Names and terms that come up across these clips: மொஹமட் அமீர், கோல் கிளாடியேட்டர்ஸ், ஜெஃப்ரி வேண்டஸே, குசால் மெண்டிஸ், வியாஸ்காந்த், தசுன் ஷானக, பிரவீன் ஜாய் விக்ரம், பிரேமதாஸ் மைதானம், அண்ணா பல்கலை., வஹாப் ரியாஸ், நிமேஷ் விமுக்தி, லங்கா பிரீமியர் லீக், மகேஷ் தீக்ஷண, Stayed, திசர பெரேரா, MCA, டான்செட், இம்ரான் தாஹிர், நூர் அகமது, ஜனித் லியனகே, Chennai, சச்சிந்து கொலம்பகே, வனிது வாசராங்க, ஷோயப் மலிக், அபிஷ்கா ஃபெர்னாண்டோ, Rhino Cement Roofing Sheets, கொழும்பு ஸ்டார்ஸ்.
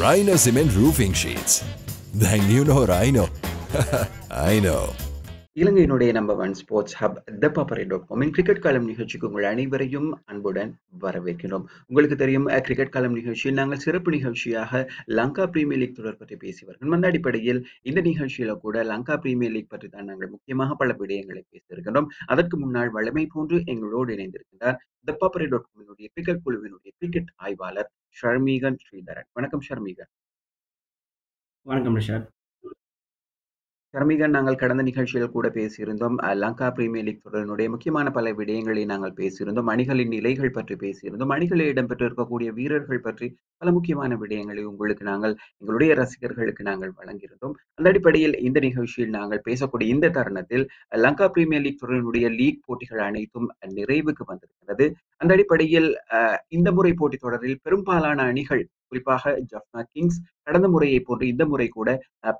Rhino Cement Roofing Sheets. Then you know Rhino. I know. இலங்கையினுடைய number 1 sports hub thepaparai.com இன் cricket காலம் நிகழ்ச்சிக்கு உங்கள் அனைவரையும் அன்புடன் வரவேற்கிறோம். உங்களுக்கு தெரியும், கிரிக்கெட் காலம் நிகழ்ச்சியில் நாங்கள் சிறப்பு நிகழ்ச்சியாக லங்கா பிரீமியர் லீக் தொடர் பற்றி பேசி வருகிறோம். அந்த அடிப்படையில் இந்த நிகழ்ச்சியில கூட லங்கா பிரீமியர் லீக் பற்றி தான் நாங்கள் முக்கியமாக பல விடயங்களை பேசியிருக்கிறோம். அதற்கு முன்னால் வளமை போன்று எங்களோடு இணைந்திருக்கிறார் thepaparai.com கிரிக்கெட் குழுவினுடைய கிரிக்கெட் ஆய்வாளர் ஷர்மீகன் ஸ்ரீதரன். வணக்கம் ஷர்மீகன். வணக்கம் ரிஷாத். ஷர்மீகன், நாங்கள் கடந்த நிகழ்ச்சியில் கூட பேசியிருந்தோம். லங்கா பிரீமியர் லீக் தொடரினுடைய முக்கியமான பல விடயங்களை நாங்கள் பேசியிருந்தோம். அணிகளின் நிலைகள் பற்றி பேசியிருந்தோம். அணிகளில் இடம்பெற்றிருக்கக்கூடிய வீரர்கள் பற்றி பல முக்கியமான விடயங்களை உங்களுக்கு நாங்கள் எங்களுடைய ரசிகர்களுக்கு நாங்கள் வழங்கியிருந்தோம். அந்த அடிப்படையில் இந்த நிகழ்ச்சியில் நாங்கள் பேசக்கூடிய இந்த தருணத்தில் லங்கா பிரீமியர் லீக் தொடரினுடைய லீக் போட்டிகள் அனைத்தும் நிறைவுக்கு வந்திருக்கிறது. அந்த அடிப்படையில் இந்த முறை போட்டி தொடரில் பெரும்பாலான அணிகள், குறிப்பாக ஜஃப்னா கிங்ஸ் கடந்த முறையை போன்று இந்த முறை கூட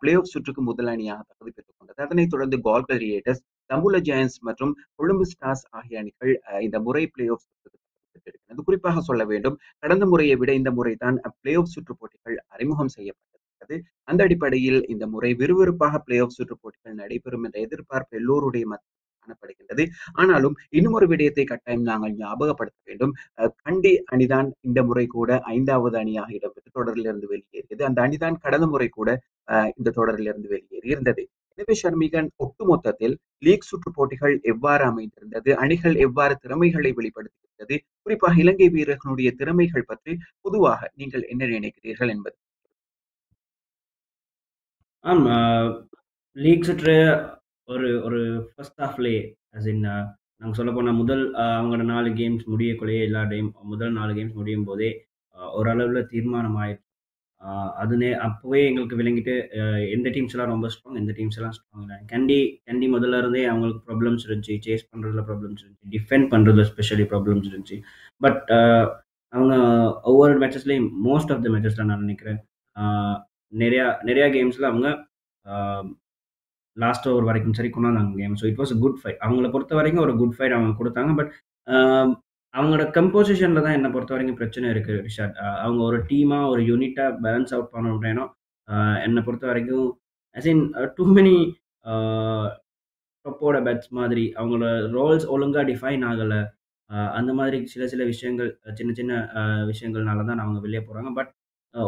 பிளே ஆஃப் சுற்றுக்கு முதல் அணியாக தகுதி பெற்றுக் கொண்டது. அதனைத் தொடர்ந்து கோல் கிரியேட்டர்ஸ், தம்புல்லா ஜெயன்ஸ் மற்றும் கொழும்பு ஸ்டார்ஸ் ஆகிய அணிகள் இந்த முறை பிளே ஆஃப் சுற்றுக்கு தகுதி பெற்றிருக்கிறது. குறிப்பாக சொல்ல வேண்டும், கடந்த முறையை விட இந்த முறை தான் பிளே ஆஃப் சுற்று போட்டிகள் அறிமுகம் செய்யப்பட்டிருக்கிறது. அந்த அடிப்படையில் இந்த முறை விறுவிறுப்பாக பிளே ஆஃப் சுற்று போட்டிகள் நடைபெறும் என்ற எதிர்பார்ப்பு எல்லோருடைய காணப்படுகின்றது. ஆனாலும் இன்னும் ஒரு விடயத்தை கட்டாயம் நாங்கள் ஞாபகப்படுத்த வேண்டும். கண்டி அணிதான் இந்த முறை கூட 5வது அணியாக இடம்பெற்று தொடரிலிருந்து வெளியேறியது. அந்த அணிதான் கடந்த முறை கூட இந்த தொடரிலிருந்து வெளியேறி இருந்தது. எனவே ஷர்மீகன், ஒட்டுமொத்தத்தில் லீக் சுற்று போட்டிகள் எவ்வாறு அமைந்திருந்தது, அணிகள் எவ்வாறு திறமைகளை வெளிப்படுத்தியிருந்தது, குறிப்பாக இலங்கை வீரர்களுடைய திறமைகள் பற்றி பொதுவாக நீங்கள் என்ன நினைக்கிறீர்கள் என்பது? லீக் சுற்று ஒரு ஒரு ஃபர்ஸ்ட் ஹாஃப்லே நாங்கள் சொல்ல போனால் முதல் அவங்களோட 4 கேம்ஸ் முடியக்குள்ளேயே எல்லா டைம் முதல் 4 கேம்ஸ் முடியும் போதே ஓரளவில் தீர்மானம் ஆயிடுச்சு. அதுனே அப்போவே எங்களுக்கு விளங்கிட்டு எந்த டீம்ஸ் எல்லாம் ரொம்ப ஸ்ட்ராங், எந்த டீம்ஸ் எல்லாம் ஸ்ட்ராங் இல்லை. கண்டி முதல்ல இருந்தே அவங்களுக்கு ப்ராப்ளம்ஸ் இருந்துச்சு. சேஸ் பண்ணுறதுல ப்ராப்ளம்ஸ் இருந்துச்சு, டிஃபெண்ட் பண்ணுறதுல ஸ்பெஷலி ப்ராப்ளம்ஸ் இருந்துச்சு. பட் அவங்க ஒவ்வொரு மேட்சஸ்லேயும் மோஸ்ட் ஆஃப் த மேட்சஸ்லாம் நான் நினைக்கிறேன் நிறையா கேம்ஸில் அவங்க லாஸ்ட் ஓவர் வரைக்கும் சரி கொண்டாந்தாங்க game. So it was a good fight. அவங்கள பொறுத்த வரைக்கும் ஒரு குட் ஃபைட் அவங்க கொடுத்தாங்க. பட் அவங்களோட கம்போசிஷனில் தான் என்னை பொறுத்த வரைக்கும் பிரச்சனை இருக்குது ரிஷாட். அவங்க ஒரு டீமாக ஒரு யூனிட்டாக பேலன்ஸ் அவுட் பண்ண அப்படின்னா என்னை பொறுத்த வரைக்கும் டூ மெனி டொப்போட பேட்ஸ் மாதிரி அவங்களோட ரோல்ஸ் ஒழுங்காக டிஃபைன் ஆகலை. அந்த மாதிரி சில விஷயங்கள், சின்ன விஷயங்கள்னால தான் அவங்க வெளியே போகிறாங்க. பட்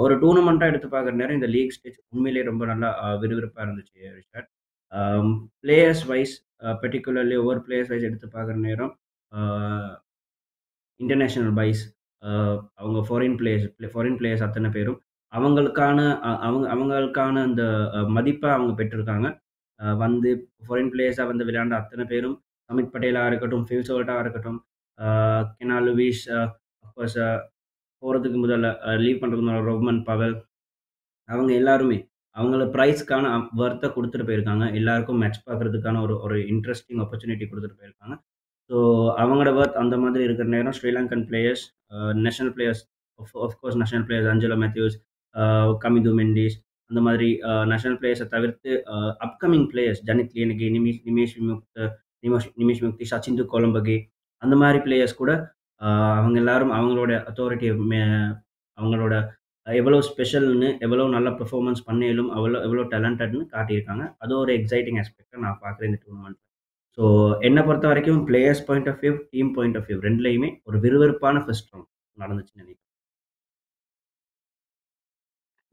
ஒரு டூர்னமெண்ட்டாக எடுத்து பார்க்குற நேரம் இந்த லீக் ஸ்டேஜ் உண்மையிலேயே ரொம்ப நல்லா விறுவிறுப்பாக இருந்துச்சு ரிஷாட். பிளேயர்ஸ் வைஸ் பர்டிகுலர்லி ஒவ்வொரு பிளேயர்ஸ் வைஸ் எடுத்து பார்க்குற நேரம் இன்டர்நேஷ்னல் வைஸ் அவங்க ஃபாரின் பிளேயர்ஸ் அத்தனை பேரும் அவங்களுக்கான அந்த மதிப்பை அவங்க பெற்றிருக்காங்க. வந்து ஃபாரின் பிளேயர்ஸாக வந்து விளையாண்ட அத்தனை பேரும், அமித் பட்டேலாக இருக்கட்டும், ஃபில் சோல்ட்டாக இருக்கட்டும், கெனால் லூவிஸ், அஃப்கோர்ஸ் போகிறதுக்கு முதல்ல லீவ் பண்ணுறதுக்கு முதல்ல ரோமன் பவல், அவங்க எல்லாருமே அவங்கள ப்ரைஸ்க்கான வர்த்தை கொடுத்துட்டு போயிருக்காங்க. எல்லாருக்கும் மேட்ச் பார்க்குறதுக்கான ஒரு இன்ட்ரெஸ்டிங் ஆப்பர்ச்சுனிட்டி கொடுத்துட்டு போயிருக்காங்க. ஸோ அவங்களோட வர்த் அந்த மாதிரி இருக்கிற நேரம் Sri Lankan players, national players, of course national players Angelo Mathews, Kamindu Mendis, அந்த மாதிரி நேஷனல் பிளேயர்ஸை தவிர்த்து அப்கமிங் பிளேயர்ஸ் ஜனித் லியனகே, நிமேஷ் விமுக்தி, சச்சிந்து கொலம்பகே, அந்த மாதிரி பிளேயர்ஸ் கூட அவங்க எல்லாரும் அவங்களோட அத்தாரிட்டியை அவங்களோட எவ்வளோ ஸ்பெஷல்னு, எவ்வளோ நல்ல பெர்ஃபார்மன்ஸ் பண்ணேலும், எவ்வளோ டேலண்டட்னு காட்டியிருக்காங்க. அது ஒரு எக்ஸைட்டிங் ஆஸ்பெக்டாக நான் பார்க்குறேன் இந்த டூர்னமெண்ட்டில். ஸோ என்னை பொறுத்த வரைக்கும் players point of view, team point of view ரெண்டுலேயுமே ஒரு விறுவிறுப்பான ஃபர்ஸ்ட் ரவுண்ட் நடந்துச்சுன்னு நினைக்கிறேன்.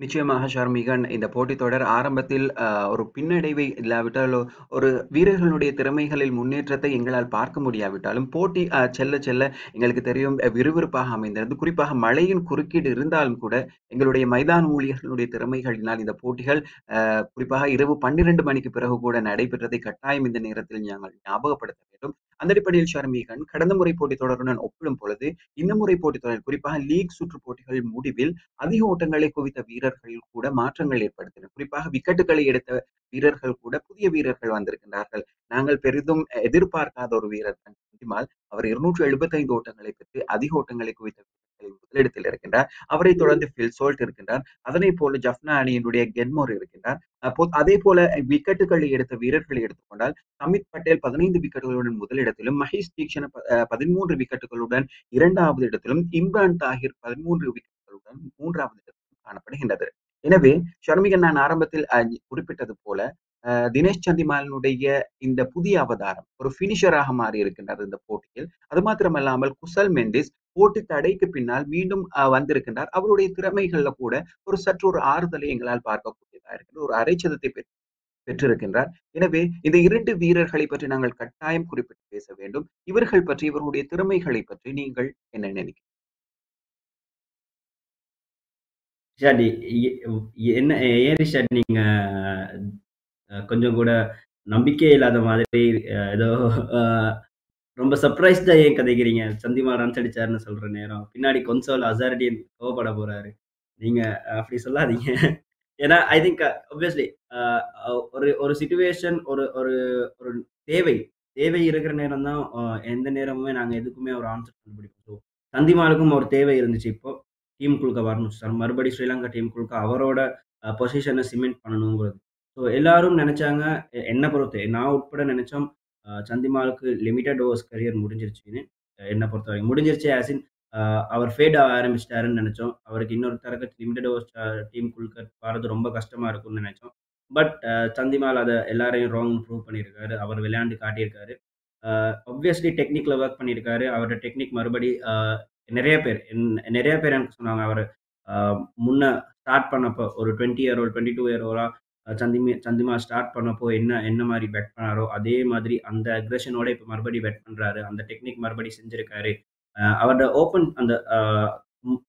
நிச்சயமாக ஷர்மீகன், இந்த போட்டித் தொடர் ஆரம்பத்தில் ஒரு பின்னடைவை இல்லாவிட்டாலோ ஒரு வீரர்களுடைய திறமைகளில் முன்னேற்றத்தை எங்களால் பார்க்க முடியாவிட்டாலும் போட்டி செல்ல செல்ல எங்களுக்கு தெரியும் விறுவிறுப்பாக அமைந்தது. குறிப்பாக மழையின் குறுக்கீடு இருந்தாலும் கூட எங்களுடைய மைதான ஊழியர்களுடைய திறமைகளினால் இந்த போட்டிகள் குறிப்பாக இரவு 12 மணிக்கு பிறகு கூட நடைபெற்றதை கட்டாயம் இந்த நேரத்தில் நாங்கள் ஞாபகப்படுத்த வேண்டும். அந்த அடிப்படையில் ஷர்மீகன், கடந்த முறை போட்டித் தொடருடன் ஒப்பிடும் பொழுது இந்த முறை போட்டித் தொடர் குறிப்பாக லீக் சுற்று போட்டிகள் முடிவில் அதிக ஓட்டங்களை குவித்த வீரர்கள் கூட மாற்றங்கள் ஏற்படுத்தின. குறிப்பாக விக்கெட்டுகளை எடுத்த வீரர்கள் கூட புதிய வீரர்கள் வந்திருக்கின்றார்கள். நாங்கள் பெரிதும் எதிர்பார்க்காத ஒரு வீரர் தான் சந்திமால். அவர் 275 ஓட்டங்களை பெற்று அதிக ஓட்டங்களை குவித்த முதலிடத்தில் இருக்கின்றார். அவரை தொடர்ந்து ஃபில் சோல்ட் இருக்கின்றார். அதனை போல ஜஃப்னா அணியினுடைய கெட்மோர் இருக்கின்றார். அதே போல விக்கெட்டுகளை எடுத்த வீரர்களை எடுத்துக்கொண்டால் அமித் பட்டேல் 15 விக்கெட்டுகளுடன் முதலிடத்திலும், மகேஷ் தீக்ஷண 13 விக்கெட்டுகளுடன் 2வது இடத்திலும், இம்ரான் தாஹிர் 13 விக்கெட்டுகளுடன் 3வது இடத்திலும் காணப்படுகின்றது. எனவே ஷர்மிகன் நான் ஆரம்பத்தில் குறிப்பிட்டது போல தினேஷ் சந்திமாலினுடைய இந்த புதிய அவதாரம் ஒரு பினிஷராக மாறி இருக்கின்றார் இந்த போட்டியில். அது மாத்திரமல்லாமல் குசல் மெண்டிஸ் போட்டி தடைக்கு பின்னால் மீண்டும் வந்திருக்கின்றார். அவருடைய திறமைகள்ல கூட ஒரு சற்று ஒரு ஆறுதலை எங்களால் பார்க்கக்கூடியதா இருக்கின்ற ஒரு அரைச்சதத்தை பெற்றிருக்கின்றார். எனவே இந்த இரண்டு வீரர்களை பற்றி நாங்கள் கட்டாயம் குறிப்பிட்டு பேச வேண்டும். இவர்கள் பற்றி இவருடைய திறமைகளை பற்றி நீங்கள் என்ன நினைக்கிறீர்கள்? என்ன ஏரிஷாட், நீங்க கொஞ்சம் கூட நம்பிக்கை இல்லாத மாதிரி ஏதோ ரொம்ப சர்ப்ரைஸ்டா ஏன் கதைக்கிறீங்க? சந்திமால் ரன்ஸ் அடிச்சாருன்னு சொல்ற நேரம் பின்னாடி கொஞ்சம் அசாரிட்டியன் கோவப்பட போறாரு, நீங்க அப்படி சொல்லாதீங்க. ஏன்னா ஐ திங்க் ஆப்வியஸ்லி ஒரு சிச்சுவேஷன் ஒரு தேவை தேவை இருக்கிற நேரம் தான் எந்த நேரமுமே நாங்க எதுக்குமே ஒரு ஆன்சர் கண்டுபிடிப்போம். சந்திமாலுக்கும் ஒரு தேவை இருந்துச்சு, இப்போ டீம் குழுக்க வரணும், மறுபடி ஸ்ரீலங்கா டீம் குழுக்க அவரோட பொசிஷனை சிமெண்ட் பண்ணணுங்கிறது. ஸோ எல்லாரும் நினைச்சாங்க, என்னை பொறுத்த நான் உட்பட நினைச்சோம் சந்திமாலுக்கு லிமிட்டட் ஓவர்ஸ் கரியர் முடிஞ்சிருச்சுன்னு. என்னை பொறுத்த வரைக்கும் முடிஞ்சிருச்சு, ஆஸ் இன் அவர் ஃபேட் ஆக ஆரம்பிச்சிட்டாருன்னு நினைச்சோம். அவருக்கு இன்னொரு தரக்கு லிமிட்டட் ஓவர்ஸ் டீம் குழுக்க வரது ரொம்ப கஷ்டமா இருக்கும்னு நினைச்சோம். பட் சந்திமால் அதை எல்லாரையும் ராங் ப்ரூவ் பண்ணியிருக்காரு, அவர் விளையாண்டு காட்டியிருக்காரு. ஆப்வியஸ்லி டெக்னிக்கில் ஒர்க் பண்ணியிருக்காரு. அவரோட டெக்னிக் மறுபடி நிறைய பேர் எனக்கு சொன்னாங்க, அவர் முன்ன ஸ்டார்ட் பண்ணப்போ ஒரு 22 இயர் ஓல்டா சந்திமா ஸ்டார்ட் பண்ணப்போ என்ன மாதிரி பேட் பண்ணாரோ அதே மாதிரி அந்த அக்ரெஷனோட இப்போ மறுபடி பேட் பண்ணுறாரு, அந்த டெக்னிக் மறுபடி செஞ்சுருக்காரு. அவரோட ஓப்பன் அந்த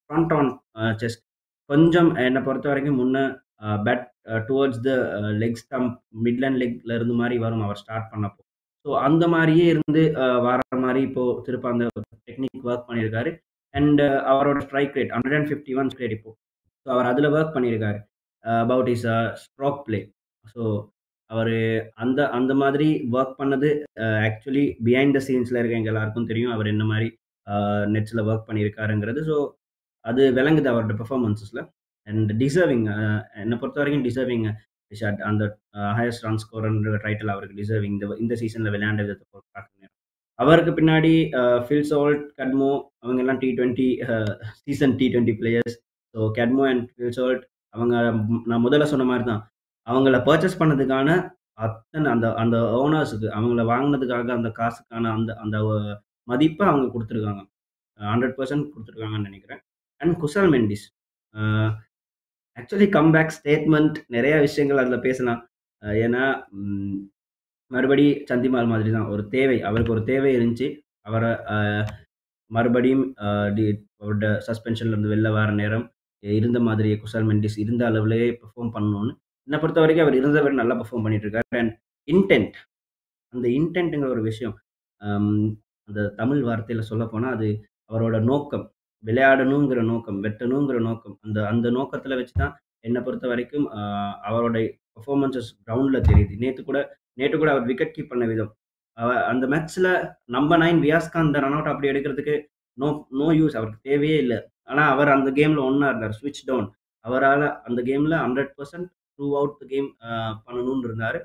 ஃப்ரண்ட் ஆன் செஸ்ட் கொஞ்சம் என்னை பொறுத்த வரைக்கும் முன்ன bad towards the leg stump middle and லெக்ல இருந்து மாதிரி வரும் அவர் ஸ்டார்ட் பண்ணப்போ. ஸோ அந்த மாதிரியே இருந்து வர மாதிரி இப்போது திருப்ப அந்த டெக்னிக் ஒர்க் பண்ணியிருக்காரு. அண்ட் அவரோட ஸ்ட்ரைக் ரேட் 151 ஸ்ட்ரைக் இப்போது, ஸோ அவர் அதில் ஒர்க் பண்ணியிருக்காரு. about his stroke play. So அவர் அந்த மாதிரி ஒர்க் பண்ணது ஆக்சுவலி பிஹைண்ட் த சீன்ஸில் இருக்க எங்கள் எல்லாருக்கும் தெரியும் அவர் என்ன மாதிரி நெட்ஸில் ஒர்க் பண்ணியிருக்காருங்கிறது. ஸோ அது விளங்குது அவரோட பெர்ஃபார்மன்ஸஸில். அண்ட் டிசர்விங் என்னை பொறுத்த வரைக்கும் டிசர்விங் ஷாட், அந்த ஹையஸ்ட் ரன் ஸ்கோர்ன்ற டைட்டில் அவருக்கு டிசர்விங். இந்த சீசனில் விளையாண்ட விதத்தை பார்க்கணும். அவருக்கு பின்னாடி ஃபில் சால்ட், கட்மோ அவங்கெல்லாம் சீசன் டி20 players. So Cadmore and Phil Salt அவங்க நான் முதல்ல சொன்ன மாதிரி தான், அவங்கள பர்ச்சேஸ் பண்ணதுக்கான அத்தனை அந்த அந்த ஓனர்ஸுக்கு அவங்கள வாங்கினதுக்காக அந்த காசுக்கான அந்த அந்த மதிப்பை அவங்க கொடுத்துருக்காங்க, 100% கொடுத்துருக்காங்கன்னு நினைக்கிறேன். And குசால் மெண்டிஸ் actually comeback statement நிறையா விஷயங்கள் அதில் பேசலாம். ஏன்னா மறுபடி சந்திமால் மாதிரி தான் ஒரு தேவை, அவருக்கு ஒரு தேவை இருந்துச்சு. அவரை மறுபடியும் அவரோட சஸ்பென்ஷன்லேருந்து வெளில வர நேரம் இருந்த மாதிரியே குசால் மெண்டிஸ் இருந்த அளவுலேயே பெர்ஃபார்ம் பண்ணணும்னு என்னை பொறுத்த வரைக்கும் அவர் இருந்த வரை நல்லா பெர்ஃபார்ம் பண்ணிட்டு இருக்காரு. அண்ட் இன்டென்ட், அந்த இன்டென்ட்டுங்கிற ஒரு விஷயம், அந்த தமிழ் வார்த்தையில் சொல்லப்போனால் அது அவரோட நோக்கம், விளையாடணுங்கிற நோக்கம், வெட்டணுங்கிற நோக்கம். அந்த நோக்கத்தில் வச்சு தான் என்னை பொறுத்த வரைக்கும் அவரோட பெர்ஃபார்மன்ஸஸ் கிரவுண்டில் தெரியுது. நேற்று கூட அவர் விக்கெட் கீப் பண்ண விதம், அந்த மேட்ச்சில் நம்பர் 9 வியாஸ்காந்த் ரன் அவுட் அப்படி எடுக்கிறதுக்கு நோ யூஸ், அவருக்கு தேவையே இல்லை. ஆனால் அவர் அந்த கேமில் ஒன்றா இருந்தார், ஸ்விட்ச் டவுன். அவரால் அந்த கேமில் 100% த்ரூ அவுட் த கேம் பண்ணணும்னு இருந்தார்,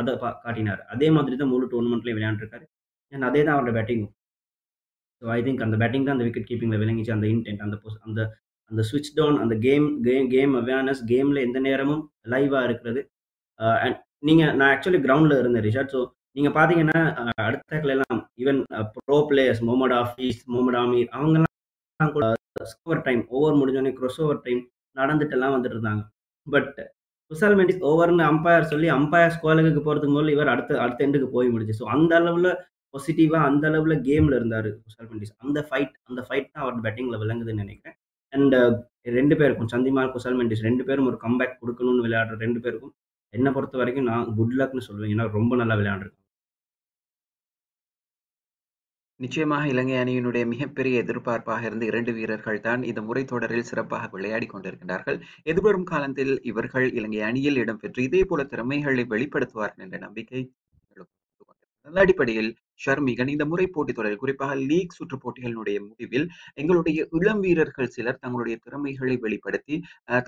அதை காட்டினார். அதே மாதிரி தான் முழு டோர்னமெண்ட்லேயும் விளையாண்டுருக்காரு. ஏன்னா அதே தான் அவரோட பேட்டிங்கும். ஸோ ஐ திங்க் அந்த பேட்டிங் தான் அந்த விக்கெட் கீப்பிங்கில் விளங்கிச்சு, அந்த இன்டென்ட், அந்த ஸ்விட்ச் டவுன், அந்த கேம் அவேர்னஸ், கேமில் எந்த நேரமும் லைவாக இருக்கிறது. அண்ட் நீங்கள் நான் ஆக்சுவலி கிரவுண்டில் இருந்தேன் ரிஷாட். ஸோ நீங்கள் பார்த்தீங்கன்னா அடுத்தக்கெல்லாம் even pro players Mohammad Hafeez, மொஹமட் அமீர் அவங்கெல்லாம் கூட ஓவர் டைம், ஓவர் முடிஞ்சோடனே க்ராஸ் ஓவர் டைம் நடந்துட்டெல்லாம் வந்துட்டு இருந்தாங்க. பட் குசால் மெண்டிஸ் ஓவர்னு அம்பையர் சொல்லி அம்பையர் ஸ்கோலுக்கு போகிறதுக்கு போல இவர் அடுத்த எண்டுக்கு போய் முடிச்சு. ஸோ அந்த அளவில் பாசிட்டிவாக, அந்த அளவில் கேமில் இருந்தார் குசால் மெண்டிஸ். அந்த ஃபைட் தான் அவரோட பேட்டிங்கில் விளங்குதுன்னு நினைக்கிறேன். அண்ட் ரெண்டு பேருக்கும் சந்திமால், குசால் மெண்டிஸ் ரெண்டு பேரும் ஒரு கம்பேக் கொடுக்கணும்னு விளையாடுற ரெண்டு பேருக்கும் என்னை பொறுத்த வரைக்கும் நான் குட் லக்னு சொல்லுவேன். ஏன்னா ரொம்ப நல்லா விளையாண்டுருக்கேன். நிச்சயமாக இலங்கை அணியினுடைய மிகப்பெரிய எதிர்பார்ப்பாக இருந்த இரண்டு வீரர்கள் தான் இந்த முறை தொடரில் சிறப்பாக விளையாடி கொண்டிருக்கிறார்கள். எதிர்வரும் காலத்தில் இவர்கள் இலங்கை அணியில் இடம்பெற்று இதே போல திறமைகளை வெளிப்படுத்துவார்கள் என்ற நம்பிக்கை அடிப்படையில் ஷர்மிகன் இந்த முறை போட்டித் தொடரில் குறிப்பாக லீக் சுற்று போட்டிகளினுடைய முடிவில் எங்களுடைய இளம் வீரர்கள் சிலர் தங்களுடைய திறமைகளை வெளிப்படுத்தி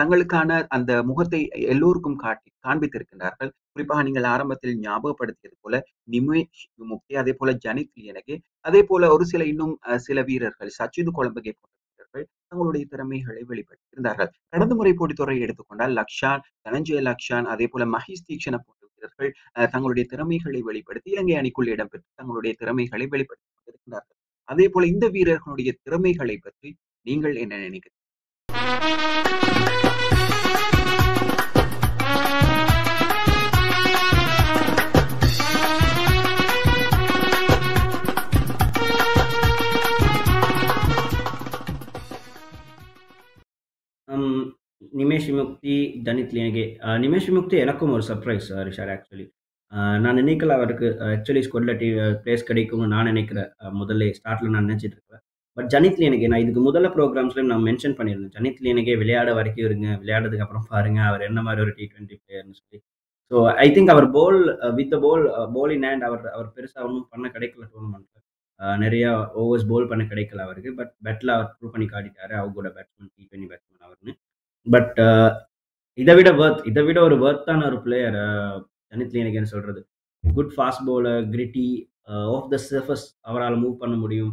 தங்களுக்கான அந்த முகத்தை எல்லோருக்கும் காண்பித்திருக்கின்றார்கள். குறிப்பாக நீங்கள் ஆரம்பத்தில் ஞாபகப்படுத்தியது போல நிமேஷ் விமுக்தி, அதே போல ஜனித் லியனகே, அதே போல ஒரு சில இன்னும் சில வீரர்கள் சச்சிது கொலம்பகே போன்ற வீரர்கள் தங்களுடைய திறமைகளை வெளிப்படுத்தியிருந்தார்கள். கடந்த முறை போட்டித்துறை எடுத்துக்கொண்டால் லக்ஷான், தனஞ்சய லக்ஷான், அதே போல மஹேஷ் தீக்ஷண போன்ற வீரர்கள் தங்களுடைய திறமைகளை வெளிப்படுத்தி இலங்கை அணிக்குள் இடம்பெற்று தங்களுடைய திறமைகளை வெளிப்படுத்திக் கொண்டிருக்கிறார்கள். அதே போல இந்த வீரர்களுடைய திறமைகளை பற்றி நீங்கள் என்ன நினைக்கிறீர்கள்? நிமேஷ் விமுக்தி, ஜனித் லியானகே. நிமேஷ் விமுக்தி எனக்கும் ஒரு சர்ப்ரைஸ் ரிஷார். ஆக்சுவலி நான் நினைக்கல அவருக்கு ஆக்சுவலி ஸ்கொடில் பிளேஸ் கிடைக்கும்னு நான் நினைக்கிறேன். முதல்ல ஸ்டார்டில் நான் நினச்சிட்டு இருக்கிறேன். பட் ஜனித் லியானகே, நான் இதுக்கு முதல்ல ப்ரோக்ராம்ஸ்லேயும் நான் மென்ஷன் பண்ணியிருந்தேன், ஜனித் லியானகே விளையாட வரைக்கும் இருங்க, விளையாடுறதுக்கு அப்புறம் பாருங்கள் அவர் என்ன மாதிரி ஒரு T20 பிளேயர்னு சொல்லி. ஸோ ஐ திங்க் அவர் ball with ball ball in hand அவர் பெருசாக ஒன்றும் பண்ண கிடைக்கல டோர்னமெண்ட்டில். நிறையா ஓவர்ஸ் போல் பண்ண கிடைக்கல அவருக்கு. பட் பேட்டில் அவர் ப்ரூவ் பண்ணி காட்டிட்டாரு அவரோட பேட்ஸ்மேன் T20 பேட்ஸ்மேன் அவர்னு. பட் இதை விட ஒரு வர்த்தான ஒரு பிளேயர் ஜனித் லியானகேன்னு சொல்கிறது. Good fast bowler, gritty, off the surface அவரால் மூவ் பண்ண முடியும்.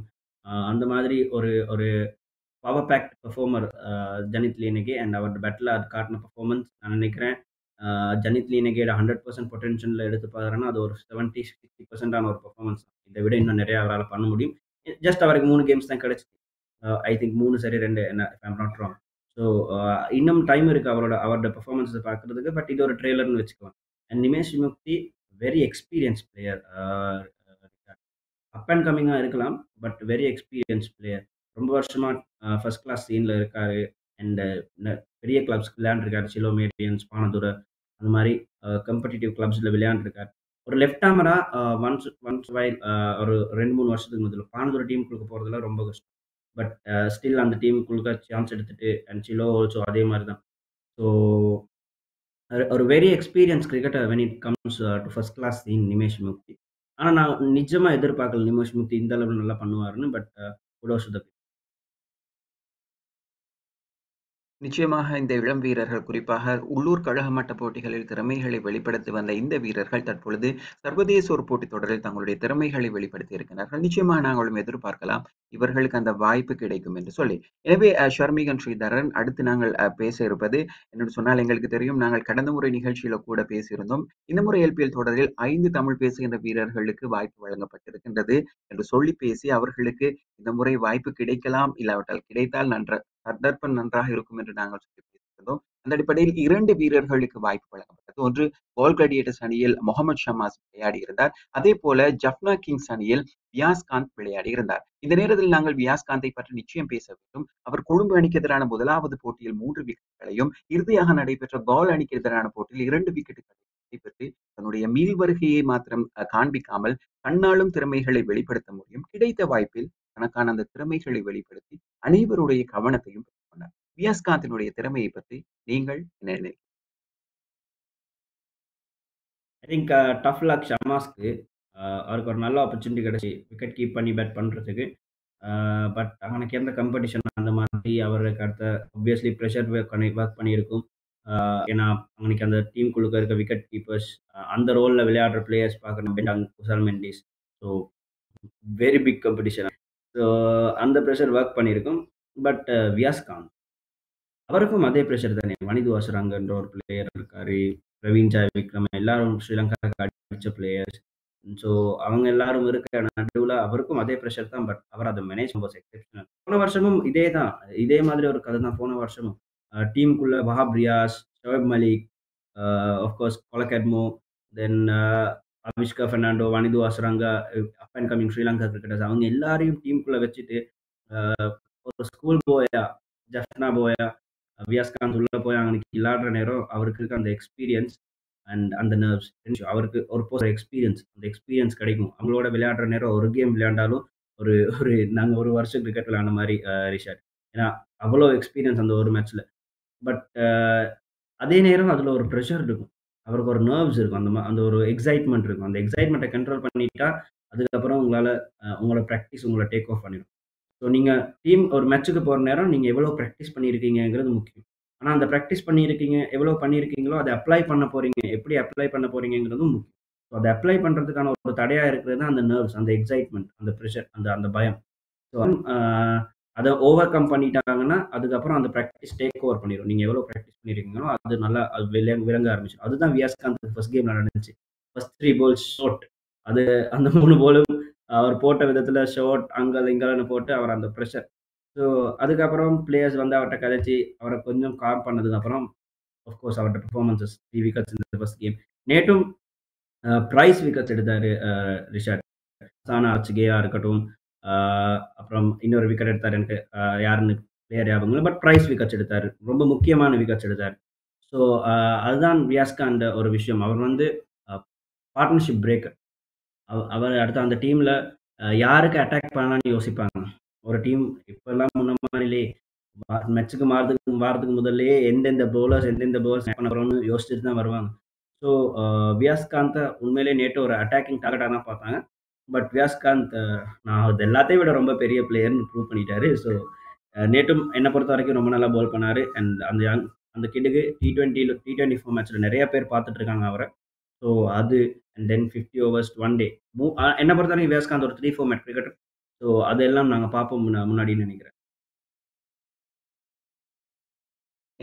அந்த மாதிரி ஒரு ஒரு power packed performer Janith Liyanage. And அவரோட பேட்டில் அது காட்டின பெர்ஃபார்மன்ஸ் நான் நினைக்கிறேன் ஜனித் லியானகேட 100% பொட்டென்ஷியலில் எடுத்து பார்க்குறேன்னா அது ஒரு 70-60% ஒரு பெர்ஃபார்மன்ஸ். இதை விட இன்னும் நிறையா அவரால் பண்ண முடியும். ஜஸ்ட் அவருக்கு 3 கேம்ஸ் தான் கிடச்சி, ஐ திங்க் 3 சரி 2 என்ன ஐம் நாட் ராங். ஸோ இன்னும் டைம் இருக்குது அவரோட பெர்ஃபார்மன்ஸை பார்க்குறதுக்கு. பட் இது ஒரு ட்ரெய்லர்னு வச்சுக்கலாம். And நிமேஷ் விமுக்தி very experience player. Up and கம்மிங்காக இருக்கலாம், பட் வெரி எக்ஸ்பீரியன்ஸ் பிளேயர். ரொம்ப வருஷமாக ஃபர்ஸ்ட் கிளாஸ் சீனில் இருக்கார். அண்டு பெரிய கிளப்ஸ் விளையாண்டுருக்காரு, சிலோமேரியன்ஸ், பானதுர, அந்த மாதிரி காம்படிட்டிவ் கிளப்ஸில் விளையாண்டுருக்கார். ஒரு லெஃப்ட் ஹேமராக ஒன்ஸ் வைல் ஒரு 2-3 வருஷத்துக்கு முதல்ல பானதுர டீமுக்குள்ளே போகிறதுல ரொம்ப கஷ்டம். பட் ஸ்டில் அந்த டீமுக்குள்ளே சான்ஸ் எடுத்துகிட்டு அண்ட் சிலோ ஆல்சோ அதே மாதிரி தான். ஸோ ஒரு very experience cricketer when it comes to first class in நிமேஷ் விமுக்தி. ஆனால் நான் நிஜமாக எதிர்பார்க்கல நிமேஷ் விமுக்தி இந்த அளவு நல்லா பண்ணுவார்னு. பட் குடோஷுதற்கு நிச்சயமாக இந்த இளம் வீரர்கள், குறிப்பாக உள்ளூர் கழக மட்ட போட்டிகளில் திறமைகளை வெளிப்படுத்தி வந்த இந்த வீரர்கள் தற்பொழுது சர்வதேச ஒரு போட்டித் தொடரில் தங்களுடைய திறமைகளை வெளிப்படுத்தி இருக்கிறார்கள். நிச்சயமாக நாங்களும் எதிர்பார்க்கலாம் இவர்களுக்கு அந்த வாய்ப்பு கிடைக்கும் என்று சொல்லி. எனவே ஷர்மிகன் ஸ்ரீதரன், அடுத்து நாங்கள் பேச இருப்பது என்னென்னு சொன்னால், எங்களுக்கு தெரியும், நாங்கள் கடந்த முறை நிகழ்ச்சியில கூட பேசியிருந்தோம், இந்த முறை LPL தொடரில் 5 தமிழ் பேசுகின்ற வீரர்களுக்கு வாய்ப்பு வழங்கப்பட்டிருக்கின்றது என்று சொல்லி பேசி அவர்களுக்கு இந்த முறை வாய்ப்பு கிடைக்கலாம், இல்லாவிட்டால் கிடைத்தால் சந்தர்ப்பம் நன்றாக இருக்கும் என்று நாங்கள் சொல்லி பேசியிருந்தோம். அந்த அடிப்படையில் 2 வீரர்களுக்கு வாய்ப்பு வழங்கப்பட்டது. ஒன்று பால் கிளாடியேட்டர்ஸ் அணியில் மொஹமட் ஷமாஸ் விளையாடி இருந்தார். அதே போல ஜஃப்னா கிங்ஸ் அணியில் வியாஸ்காந்த் விளையாடி இருந்தார். இந்த நேரத்தில் நாங்கள் வியாஸ்காந்தை பற்றி நிச்சயம் பேச வேண்டும். அவர் கொழும்பு அணிக்கு எதிரான முதலாவது போட்டியில் 3 விக்கெட்டுகளையும் இறுதியாக நடைபெற்ற பால் அணிக்கு எதிரான போட்டியில் 2 விக்கெட்டுகளையும் பெற்று தன்னுடைய மீள் வருகையை மாத்திரம் காண்பிக்காமல் தன்னாலும் திறமைகளை வெளிப்படுத்த முடியும். கிடைத்த வாய்ப்பில் தனக்கான அந்த திறமைகளை வெளிப்படுத்தி அனைவருடைய கவனத்தையும் பெற்றுக் கொண்டார். வியாஸ்காந்தினுடைய திறமையை பற்றி நீங்கள் என்ன நினைக்கிறீங்க? ஐ திங்க் டஃப் லக் ஷமாஸ்க்கு. அவருக்கு ஒரு நல்ல ஆப்பர்ச்சுனிட்டி கிடைச்சி விக்கெட் கீப் பண்ணி பேட் பண்ணுறதுக்கு. பட் அவனுக்கு எந்த கம்படிஷன் அந்த மாதிரி அவருக்கு அடுத்த ஆப்வியஸ்லி ப்ரெஷர் ஒர்க் பண்ணியிருக்கும். ஏன்னா அவனுக்கு அந்த டீம் குழுக்க இருக்க விக்கெட் கீப்பர்ஸ், அந்த ரோலில் விளையாடுற பிளேயர்ஸ் பார்க்கணும், குசால் மெண்டிஸ். So very big competition. So அந்த ப்ரெஷர் ஒர்க் பண்ணியிருக்கும். பட் வியாஸ்காந்த் அவருக்கும் அதே ப்ரெஷர் தானே. வனிது வாசராங்கன்ற ஒரு பிளேயர் இருக்கார், பிரவீன் ஜாய் விக்ரம், எல்லாரும் ஸ்ரீலங்காவுக்கு அடித்த பிளேயர்ஸ். ஸோ அவங்க எல்லாரும் இருக்கிற நடுவில் அவருக்கும் அதே ப்ரெஷர் தான். பட் அவர் அதை மேனேஜ் ரொம்ப எக்ஸப்ஷனல். போன வருஷமும் இதே மாதிரி ஒரு கதை தான். போன வருஷமும் டீமுக்குள்ள வஹாப் ரியாஸ், ஷோயப் மலிக், of course Kohler Cadmore, then அபிஷ்கா ஃபெர்னாண்டோ, வனிது வாசராங்க, up and coming Sri Lanka cricketers, அவங்க எல்லாரையும் டீமுக்குள்ளே வச்சுட்டு ஒரு ஸ்கூல் போயா ஜஃப்னா போயா வியாஸ்காந்த் உள்ளே போய் அவனுக்கு விளையாடுற நேரம் அவருக்கு இருக்க அந்த எக்ஸ்பீரியன்ஸ் அண்ட் அந்த நர்வ்ஸ், அவருக்கு ஒரு போகிற எக்ஸ்பீரியன்ஸ், அந்த எக்ஸ்பீரியன்ஸ் கிடைக்கும். அவங்களோட விளையாடுற நேரம் ஒரு கேம் விளையாண்டாலும் ஒரு ஒரு நாங்கள் ஒரு வருஷம் கிரிக்கெட் விளையாண்ட மாதிரி ரிஷாட். ஏன்னா அவ்வளோ எக்ஸ்பீரியன்ஸ் அந்த ஒரு மேட்ச்சில். பட் அதே நேரம் அதில் ஒரு ப்ரெஷர் இருக்கும், அவருக்கு ஒரு நர்வ்ஸ் இருக்கும், அந்த ஒரு எக்ஸைட்மெண்ட் இருக்கும். அந்த எக்ஸைட்மெண்ட்டை கண்ட்ரோல் பண்ணிட்டா அதுக்கப்புறம் உங்களோட ப்ராக்டிஸ் உங்களை டேக் ஆஃப் பண்ணிடும். ஸோ நீங்கள் டீம் ஒரு மேட்ச்சுக்கு போகிற நேரம் நீங்கள் எவ்வளோ ப்ராக்டிஸ் பண்ணியிருக்கீங்கிறது முக்கியம். ஆனால் அந்த ப்ராக்டிஸ் பண்ணியிருக்கீங்க எவ்வளோ பண்ணியிருக்கீங்களோ அதை அப்ளை பண்ண போகிறீங்க, எப்படி அப்ளை பண்ண போகிறீங்கிறதும் முக்கியம். ஸோ அதை அப்ளை பண்ணுறதுக்கான ஒரு தடையாக இருக்கிறது தான் அந்த நர்வ்ஸ், அந்த எக்ஸைட்மெண்ட், அந்த ப்ரெஷர், அந்த பயம். ஸோ அதை ஓவர்கம் பண்ணிட்டாங்கன்னா அதுக்கப்புறம் அந்த ப்ராக்டிஸ் டேக் ஓவர் பண்ணிடும். நீங்கள் எவ்வளோ ப்ராக்டிஸ் பண்ணியிருக்கீங்களோ அது நல்லா விளங்க ஆரம்பிச்சிடும். அதுதான் வியாஸ்காந்த் ஃபர்ஸ்ட் கேம் நடந்துச்சு. ஃபர்ஸ்ட் 3 balls ஷார்ட், அது அந்த 3 ball அவர் போட்ட விதத்தில் ஷார்ட் அங்கல் இங்கல்னு போட்டு அவர் அந்த ப்ரெஷர். ஸோ அதுக்கப்புறம் பிளேயர்ஸ் வந்து அவர்கிட்ட கதைச்சி அவரை கொஞ்சம் காம் பண்ணதுக்கப்புறம் ஆஃப்கோர்ஸ் அவர்கிட்ட பெர்ஃபார்மன்ஸஸ் 3 wickets இந்த ஃபர்ஸ்ட் கேம். நேற்றும் ப்ரைஸ் விக்கெட்ஸ் எடுத்தார் ரிஷாட், சானா அச்சுகேயாக இருக்கட்டும், அப்புறம் இன்னொரு விக்கெட் எடுத்தார், எனக்கு யாருன்னு பிளேயர் யாபங்களோ, பட் ப்ரைஸ் விக்கெட்ஸ் எடுத்தார், ரொம்ப முக்கியமான விக்கெட்ஸ் எடுத்தார். ஸோ அதுதான் வியாஸ்காந்த ஒரு விஷயம். அவர் வந்து பார்ட்னர்ஷிப் பிரேக்கர். அவர் அடுத்த அந்த டீமில் யாருக்கு அட்டாக் பண்ணலான்னு யோசிப்பாங்க. ஒரு டீம் இப்போல்லாம் முன்ன மாதிரிலே மேட்சுக்கு வாரத்துக்கு முதல்லே எந்தெந்த பவுலர்ஸ் பண்ண போகிறோன்னு யோசிச்சுட்டு தான் வருவாங்க. ஸோ வியாஸ்காந்தை உண்மையிலே நேற்று ஒரு அட்டாக்கிங் டார்கெட்டாக தான் பார்த்தாங்க. பட் வியாஸ்காந்த் நான் அது எல்லாத்தையும் விட ரொம்ப பெரிய பிளேயர்னு ப்ரூவ் பண்ணிட்டாரு. ஸோ நேற்றும் என்னை பொறுத்த வரைக்கும் ரொம்ப நல்லா பால் பண்ணார். அண்ட் அந்த கிட்டுக்கு டி20 ஃபார்மேட்டில் நிறைய பேர் பார்த்துட்டு இருக்காங்க அவரை. ஸோ அது and then 50 overs one day என்னை பொறுத்த வரைக்கும் வியாஸ்காந்த் ஒரு 3 format கிரிக்கெட். ஸோ அதெல்லாம் நாங்கள் பார்ப்போம் முன்னாடின்னு நினைக்கிறேன்.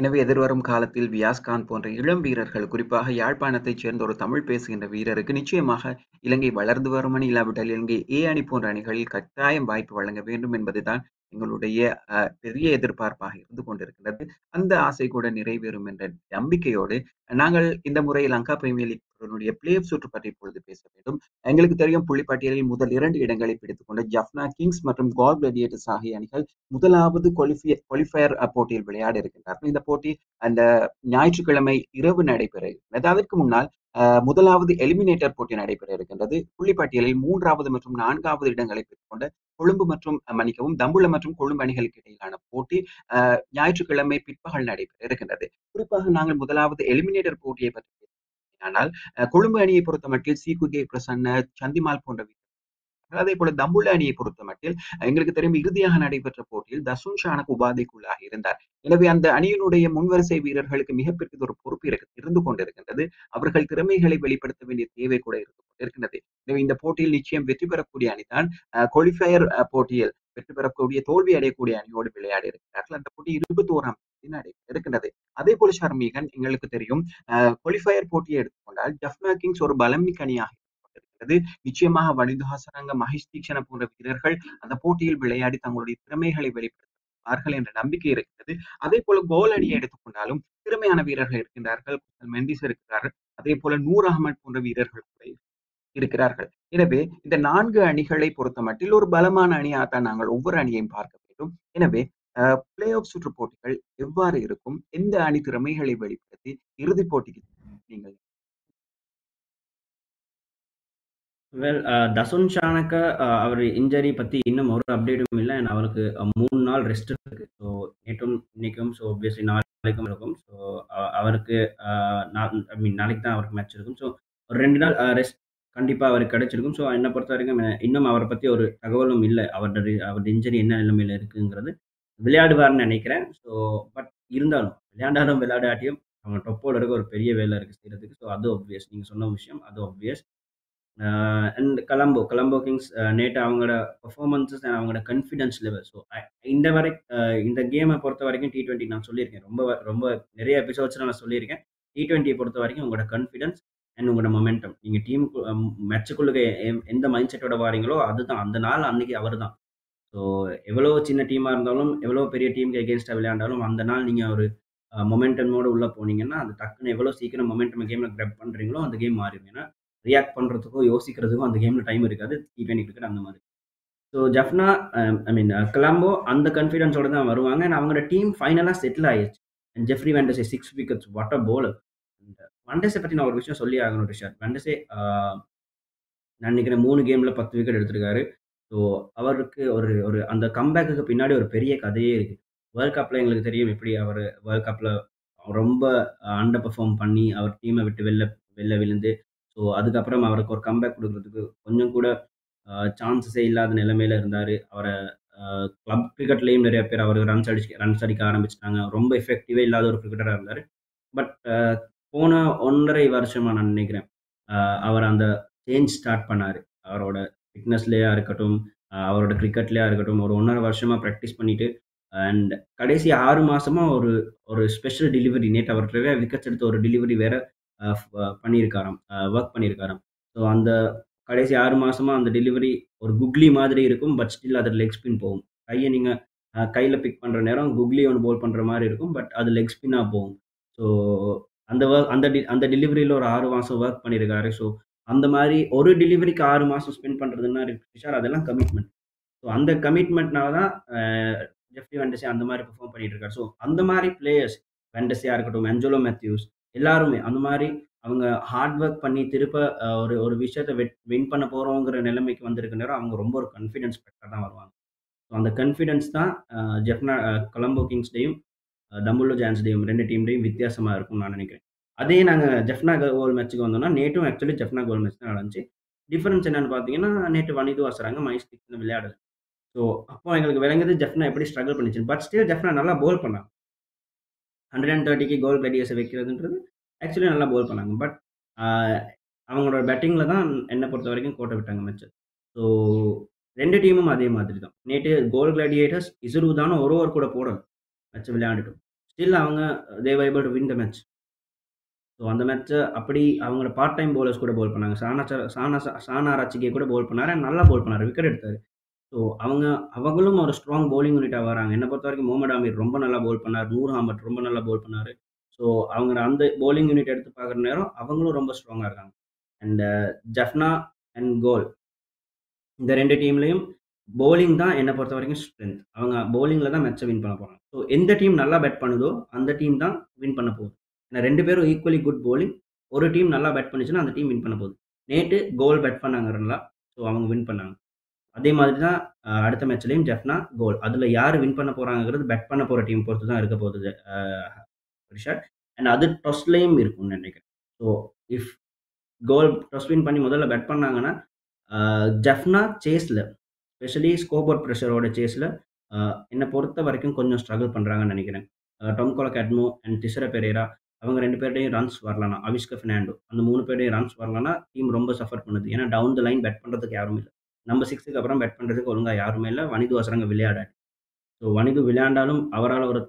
எனவே எதிர்வரும் காலத்தில் வியாஸ்காந்த் போன்ற இளம் வீரர்கள், குறிப்பாக யாழ்ப்பாணத்தைச் சேர்ந்த ஒரு தமிழ் பேசுகின்ற வீரருக்கு நிச்சயமாக இலங்கை வளர்ந்து வரும் அணி, இல்லாவிட்டால் இலங்கை ஏ அணி போன்ற அணிகளில் கட்டாயம் வாய்ப்பு வழங்க வேண்டும் என்பதுதான் எங்களுடைய பெரிய எதிர்பார்ப்பாக இருந்து கொண்டிருக்கிறது. அந்த ஆசை கூட நிறைவேறும் என்ற நம்பிக்கையோடு நாங்கள் இந்த முறை லங்கா பிரீமியர் லீக் தொடருடைய பிளே ஆஃப் சுற்று பற்றி இப்பொழுது பேச வேண்டும். எங்களுக்கு தெரியும், புள்ளிப்பட்டியலில் முதல் 2 இடங்களை பிடித்துக்கொண்ட ஜஃப்னா கிங்ஸ் மற்றும் கால் கிளாடியேட்டர்ஸ் ஆகிய அணிகள் முதலாவது குவாலிஃபயர் போட்டியில் விளையாட இருக்கின்றார்கள். இந்த போட்டி அந்த ஞாயிற்றுக்கிழமை இரவு நடைபெற இருக்கிறது. அதற்கு முன்னால் முதலாவது எலிமினேட்டர் போட்டி நடைபெற இருக்கின்றது. புள்ளிப்பட்டியலில் 3வது மற்றும் 4வது இடங்களை பெற்றுக்கொண்ட தம்புள்ள மற்றும் கொழும்பு அணிகளுக்கு இடையிலான போட்டி ஞாயிற்றுக்கிழமை பிற்பகல் நடைபெற இருக்கின்றது. குறிப்பாக நாங்கள் முதலாவது எலிமினேட்டர் போட்டியை பற்றி ஆனால் கொழும்பு அணியை பொறுத்தமட்டில் சீகுகே பிரசன்ன, சந்திமால் போன்ற அதே போல தம்புள்ள அணியை பொறுத்தமட்டில் எங்களுக்கு தெரியும் இறுதியாக நடைபெற்ற போட்டியில் தசுன் ஷானக் உபாதைக்குள்ளாக இருந்தார். எனவே அந்த அணியினுடைய முன்வரிசை வீரர்களுக்கு மிகப்பெரிய ஒரு பொறுப்பு இருந்து கொண்டிருக்கின்றது. அவர்கள் திறமைகளை வெளிப்படுத்த வேண்டிய தேவை கூட இருந்து கொண்டிருக்கின்றது. எனவே இந்த போட்டியில் நிச்சயம் வெற்றி பெறக்கூடிய அணிதான் குவாலிஃபயர் போட்டியில் வெற்றி பெறக்கூடிய தோல்வி அடையக்கூடிய அணியோடு விளையாடி இருக்கிறார்கள். அந்த போட்டி 21ஆம் தேதி நடைபெற இருக்கின்றது. அதே போல ஷர்மீகன், எங்களுக்கு தெரியும் குவாலிஃபயர் போட்டியை எடுத்துக்கொண்டால் ஜஃப்னா கிங்ஸ் ஒரு பலமிக்க அணியாக நிச்சயமாக வனிதுஹாசரங்க, மகேஷ் தீக்ஷண போன்ற வீரர்கள் அந்த போட்டியில் விளையாடி தங்களுடைய திறமைகளை வெளிப்படுத்துவார்கள் என்ற நம்பிக்கை இருக்கிறது. அதே போல கோல் அணியை எடுத்துக்கொண்டாலும் திறமையான வீரர்கள் இருக்கின்றார்கள். குசல் மெண்டிஸ் இருக்கிறார்கள், அதே போல நூர் அகமது போன்ற வீரர்கள் கூட இருக்கிறார்கள். எனவே இந்த 4 அணிகளை பொறுத்த மட்டில் ஒரு பலமான அணியாகத்தான் நாங்கள் ஒவ்வொரு அணியையும் பார்க்க வேண்டும். எனவே பிளே ஆஃப் சுற்று போட்டிகள் எவ்வாறு இருக்கும், எந்த அணி திறமைகளை வெளிப்படுத்தி இறுதிப் போட்டிக்கு நீங்கள் வெல் தசுன் ஷானக்கா அவர் இன்ஜரி பற்றி இன்னும் ஒரு அப்டேட்டும் இல்லை. அண்ட் அவருக்கு 3 நாள் ரெஸ்ட் இருக்கு. ஸோ நேற்றும் இன்னைக்கும், ஸோ ஆப்வியஸ்லி நாளைக்கும் இருக்கும். ஸோ அவருக்கு நாளைக்கு தான் அவருக்கு மேட்ச் இருக்கும். ஸோ ஒரு 2 நாள் ரெஸ்ட் கண்டிப்பாக அவருக்கு கிடைச்சிருக்கும். ஸோ என்னை பொறுத்த வரைக்கும் இன்னும் அவரை பற்றி ஒரு தகவலும் இல்லை. அவரோட இன்ஜரி என்ன நிலைமையில் இருக்குங்கிறது, விளையாடுவார்னு நினைக்கிறேன். ஸோ பட் இருந்தாலும் விளையாடாட்டியும் அவங்க டொப்போட இருக்க ஒரு பெரிய வேலை இருக்குது செய்கிறதுக்கு. ஸோ அது ஆப்வியஸ், நீங்கள் சொன்ன விஷயம் அது ஆப்வியஸ். அண்ட் கொலம்போ கிங்ஸ் நேற்று அவங்களோட பர்ஃபார்மன்ஸஸ் அண்ட் அவங்களோட கான்ஃபிடன்ஸ் லெவல், ஸோ இந்த கேமை பொறுத்த வரைக்கும் T20 நான் சொல்லியிருக்கேன், ரொம்ப நிறைய எபிசோட்ஸில் நான் சொல்லியிருக்கேன். T20யை பொறுத்த வரைக்கும் உங்களோட கான்ஃபிடன்ஸ் அண்ட் உங்களோட மொமெண்டம், நீங்கள் டீம் மேட்சுக்குள்ளே எந்த மைண்ட் செட்டோட வாரீங்களோ அதுதான் அந்த நாள் அன்றைக்கி அவர் தான். ஸோ எவ்வளோ சின்ன டீமாக இருந்தாலும், எவ்வளோ பெரிய டீமுக்கு எகேன்ஸ்டாக விளையாண்டாலும், அந்த நாள் நீங்கள் ஒரு மொமெண்டமோடு உள்ளே போனீங்கன்னா அது டக்குன்னு எவ்வளோ சீக்கிரம் மொமெண்டம் கேமில் கிராப் பண்ணுறீங்களோ அந்த கேம் மாறிடும். ஏன்னா ரியாக்ட் பண்ணுறதுக்கோ யோசிக்கிறதுக்கும் அந்த கேமில் டைம் இருக்காது. T20 கிரிக்கெட் அந்த மாதிரி. ஸோ ஜஃப்னா கொலம்போ அந்த கான்ஃபிடன்ஸோடு தான் வருவாங்க. அண்ட் அவங்களோட டீம் ஃபைனலாக செட்டில் ஆயிடுச்சு. And ஜெஃப்ரி வேண்டஸே 6 wickets, what a bowler. வேண்டஸை பற்றி நான் ஒரு விஷயம் சொல்லி ஆகணும் ரிஷாட். வேண்டஸே நான் நினைக்கிறேன் 3 gameல 10 wicket எடுத்திருக்காரு. ஸோ அவருக்கு ஒரு அந்த கம்பேக்குக்கு பின்னாடி ஒரு பெரிய கதையே இருக்குது. வேர்ல்ட் கப்பில் எங்களுக்கு தெரியும் எப்படி அவர் வேர்ல்ட் கப்பில் ரொம்ப அண்டர் பெர்ஃபார்ம் பண்ணி அவர் டீமை விட்டு வெளில விழுந்து, ஸோ அதுக்கப்புறம் அவருக்கு ஒரு கம்பேக் கொடுக்குறதுக்கு கொஞ்சம் கூட சான்சஸே இல்லாத நிலைமையில் இருந்தார். அவரை கிளப் கிரிக்கெட்லேயும் நிறைய பேர் அவர் ரன்ஸ் அடிக்க ஆரம்பிச்சிட்டாங்க. ரொம்ப எஃபெக்டிவே இல்லாத ஒரு கிரிக்கெட்டராக இருந்தார். பட் போன 1.5 வருஷமாக நான் நினைக்கிறேன் அவர் அந்த சேஞ்ச் ஸ்டார்ட் பண்ணார். அவரோட ஃபிட்னஸ்லேயா இருக்கட்டும், அவரோட கிரிக்கெட்லயா இருக்கட்டும் ஒரு 1.5 வருஷமா ப்ராக்டிஸ் பண்ணிட்டு அண்ட் கடைசி 6 மாசமா ஒரு ஒரு ஸ்பெஷல் டெலிவரி நேட் அவர் நிறைய விக்கெட்ஸ் எடுத்து ஒரு டெலிவரி வேற பண்ணியிருக்காராம் ஒர்க் பண்ணியிருக்காராம். ஸோ அந்த கடைசி 6 மாசமா அந்த டெலிவரி ஒரு குக்லி மாதிரி இருக்கும், பட் ஸ்டில் அது லெக் ஸ்பின் போகும். கையை நீங்கள் கையில் பிக் பண்ணுற நேரம் குக்லி ஒன்று போல் பண்ணுற மாதிரி இருக்கும், பட் அது லெக் ஸ்பின்னாக போகும். ஸோ அந்த ஒர்க் அந்த டெலிவரியில் ஒரு 6 மாதம் ஒர்க் பண்ணியிருக்காரு. ஸோ அந்த மாதிரி ஒரு டெலிவரிக்கு 6 மாதம் ஸ்பெண்ட் பண்ணுறதுன்னா விஷால் அதெல்லாம் கமிட்மெண்ட். ஸோ அந்த கமிட்மெண்ட்னால தான் ஜெஃப்ரி வெண்டஸே அந்த மாதிரி பெர்ஃபார்ம் பண்ணிட்டு இருக்காரு. ஸோ அந்த மாதிரி பிளேயர்ஸ் வெண்டஸையாக இருக்கட்டும், ஆஞ்சலோ மேத்யூஸ் எல்லாருமே அந்த மாதிரி அவங்க ஹார்ட் ஒர்க் பண்ணி திருப்ப ஒரு ஒரு விஷயத்தை வின் பண்ண போகிறோங்கிற நிலைமைக்கு வந்திருக்க நேரம் அவங்க ரொம்ப ஒரு கான்ஃபிடென்ஸ் பெற்றாக தான் வருவாங்க. ஸோ அந்த கான்ஃபிடென்ஸ் தான் ஜெஃப்னா கொலம்போ கிங்ஸ்டையும் டம்புல்லா ஜாயண்ட்ஸ்டையும் 2 டீம்டையும் வித்தியாசமாக இருக்கும்னு நான் நினைக்கிறேன். அதே நாங்கள் ஜெஃப்னா கோல் மேட்ச்சுக்கு வந்தோம்னா நேற்றும் ஆக்சுவலி ஜெஃப்னா கோல் மேட்ச் தான் நடந்துச்சு. டிஃபரன்ஸ் என்னென்னு பார்த்தீங்கன்னா நேற்று வனிது வாசுறாங்க மைஸ் கிக்ஸ்னு விளையாடுது. ஸோ அப்போ எங்களுக்கு விளங்குது ஜெஃப்னா எப்படி ஸ்ட்ரகிள் பண்ணிச்சு, பட் ஸ்டில் ஜெஃப்னா நல்லா போல் பண்ணாங்க. 130க்கு கோல் ரெடியஸை வைக்கிறதுன்றது ஆக்சுவலி நல்லா போல் பண்ணாங்க, பட் அவங்களோட பேட்டிங்கில் தான் என்னை பொறுத்த வரைக்கும் கோட்டை விட்டாங்க மேட்ச்சு. ஸோ 2 டீமும் அதே மாதிரி தான். நேற்று கோல் கிளாடியேட்டர்ஸ் இசுருதான ஒரு ஓவர் கூட போடணும் மேட்ச்சை விளையாண்டுட்டும், ஸ்டில் அவங்க they've able to win the match. So அந்த மேட்ச்சை அப்படி அவங்களோட பார்ட் டைம் பவுலர்ஸ் கூட போல் பண்ணாங்க. சானாராச்சிக்கே கூட போல் பண்ணார், நல்லா போல் பண்ணார், விக்கெட் எடுத்தார். ஸோ அவங்களும் ஒரு ஸ்ட்ராங் பவுலிங் யூனிட்டாக வராங்க. என்னை பொறுத்த வரைக்கும் மொஹமட் அமீர் ரொம்ப நல்லா போல் பண்ணார், நூர் அஹமத் ரொம்ப நல்லா போல் பண்ணார். ஸோ அவங்க அந்த பவுலிங் யூனிட் எடுத்து பார்க்குற நேரம் அவங்களும் ரொம்ப ஸ்ட்ராங்காக இருக்காங்க. அண்ட் ஜெஃப்னா அண்ட் கோல் இந்த 2 டீம்லேயும் பவுலிங் தான் என்னை பொறுத்த வரைக்கும் ஸ்ட்ரென்த். அவங்க பவுலிங்கில் தான் மேட்சை வின் பண்ண போகிறாங்க. ஸோ எந்த டீம் நல்லா பேட் பண்ணுதோ அந்த டீம் தான் வின் பண்ண போகுது. ஏன்னா 2 பேரும் ஈக்குவலி குட் பவுலிங். ஒரு டீம் நல்லா பேட் பண்ணிச்சுன்னா அந்த டீம் வின் பண்ண போகுது. நேற்று கோல் பேட் பண்ணாங்கன்னா ஸோ அவங்க வின் பண்ணாங்க. அதே மாதிரி தான் அடுத்த மேட்ச்லேயும் ஜெஃப்னா கோல் அதில் யார் வின் பண்ண போகிறாங்கிறது பேட் பண்ண போகிற டீம் பொறுத்து தான் இருக்க போகுது ரிஷாட். அண்ட் அது டொஸ்லேயும் இருக்கும்னு நினைக்கிறேன். So if Galle toss win பண்ணி முதல்ல பேட் பண்ணாங்கன்னா ஜெஃப்னா சேஸில் ஸ்பெஷலி ஸ்கோப் அவுட் ப்ரெஷரோட சேஸில் என்னை பொறுத்த வரைக்கும் கொஞ்சம் ஸ்ட்ரகிள் பண்ணுறாங்கன்னு நினைக்கிறேன். Tom Kohler Cadmore and திசர பெரேரா அவங்க 2 பேர்டையும் ரன்ஸ் வரலன்னா, அவிஸ்க ஃபினாண்டோ அந்த 3 பேர்டையும் ரன்ஸ் வரலன்னா டீம் ரொம்ப சஃபர் பண்ணுது. ஏன்னா டவுன் த லைன் பேட் பண்ணுறதுக்கு யாரும் இல்லை. நம்ம 6க்கு அப்புறம் பேட் பண்ணுறதுக்கு ஒழுங்காக யாருமே இல்லை. வனிது வாசுறாங்க விளையாடாது. ஸோ வனிது விளையாண்டாலும் அவரால் ஒரு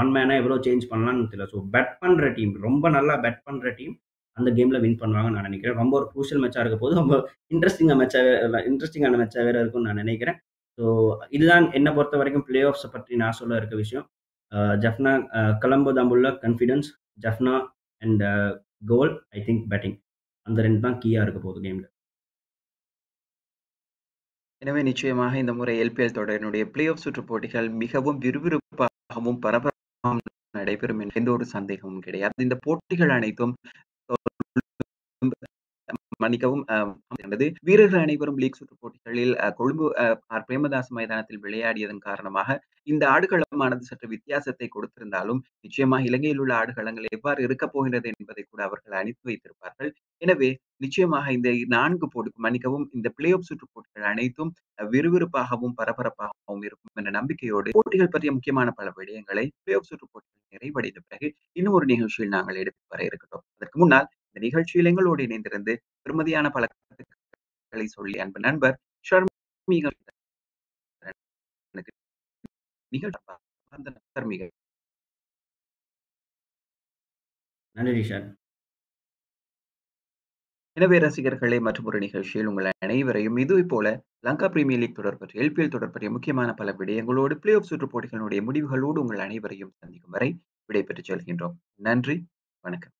1 மேனாக எவ்வளோ சேஞ்ச் பண்ணலான்னு தெரியல. ஸோ பேட் பண்ணுற டீம் ரொம்ப நல்லா பேட் பண்ணுற டீம் அந்த கேமில் வின் பண்ணுவாங்கன்னு நான் நினைக்கிறேன். ரொம்ப ஒரு குரூஷியல் மேட்சாக இருக்க போது ரொம்ப இன்ட்ரெஸ்டிங்கான மேட்சாக வேறு இருக்கும்னு நான் நினைக்கிறேன். ஸோ இதுதான் என்னை பொறுத்த வரைக்கும் பிளே ஆஃப்ஸை பற்றி நான் சொல்ல இருக்க விஷயம். Jaffna Colombo Dambulla confidence, Jaffna and Galle I think batting அந்த 2 தான் கீயாக இருக்க போகுது கேமில். எனவே நிச்சயமாக இந்த முறை எல்பிஎல் தொடரினுடைய பிளே ஆஃப் சுற்று போட்டிகள் மிகவும் விறுவிறுப்பாகவும் பரபரப்பாகவும் நடைபெறும் என்ற எந்த ஒரு சந்தேகமும் கிடையாது. இந்த போட்டிகள் அனைத்தும் மன்னிக்கவும் வீரர்கள் அனைவரும் லீக் சுற்று போட்டிகளில் கொழும்பு பிரேமதாஸ் மைதானத்தில் விளையாடியதன் காரணமாக இந்த ஆடுகளமானது சற்று வித்தியாசத்தை கொடுத்திருந்தாலும் நிச்சயமாக இலங்கையில் உள்ள ஆடுகளங்கள் எவ்வாறு இருக்க போகின்றது என்பதை கூட அவர்கள் அனுப்பி வைத்திருப்பார்கள். எனவே நிச்சயமாக இந்த 4 பிளே ஆஃப் சுற்று போட்டிகள் அனைத்தும் விறுவிறுப்பாகவும் பரபரப்பாகவும் இருக்கும் என்ற நம்பிக்கையோடு போட்டிகள் பற்றிய முக்கியமான பல விடயங்களை பிளே ஆஃப் சுற்று போட்டிகள் நிறைவடைந்த பிறகு இன்னும் ஒரு நிகழ்ச்சியில் நாங்கள் எடுத்து வர இருக்கிறோம். அதற்கு முன்னால் இந்த நிகழ்ச்சியில் எங்களோடு இணைந்திருந்து பெருமதியான பல கருத்துக்களை சொல்லி அன்பு நண்பர் ஷர்மிகள். எனவே ரசிகர்களே, மற்றும் ஒரு நிகழ்ச்சியில் உங்கள் அனைவரையும் இதுவே போல லங்கா பிரீமியர் லீக் தொடர் பற்றி எல்பிஎல் தொடர் பற்றிய முக்கியமான பல விடயங்களோடு பிளே ஆஃப் சுற்று போட்டிகளுடைய முடிவுகளோடு உங்கள் அனைவரையும் சந்திக்கும் வரை விடைபெற்றுச் செல்கின்றோம். நன்றி, வணக்கம்.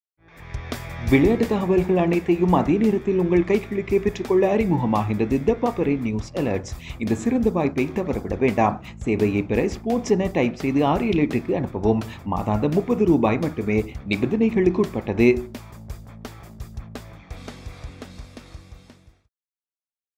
விளையாட்டு தகவல்கள் அனைத்தையும் அதே நேரத்தில் உங்கள் கைகளுக்கே பெற்றுக்கொள்ள அறிமுகமாகின்றது தி பாப்பர் நியூஸ் அலர்ட்ஸ். இந்த சிறந்த வாய்ப்பை தவறவிட வேண்டாம். சேவையை பெற ஸ்போர்ட்ஸ் என டைப் செய்து 678க்கு அனுப்பவும். மாதாந்தம் 30 ரூபாய் மட்டுமே. நிபந்தனைகளுக்கு உட்பட்டது.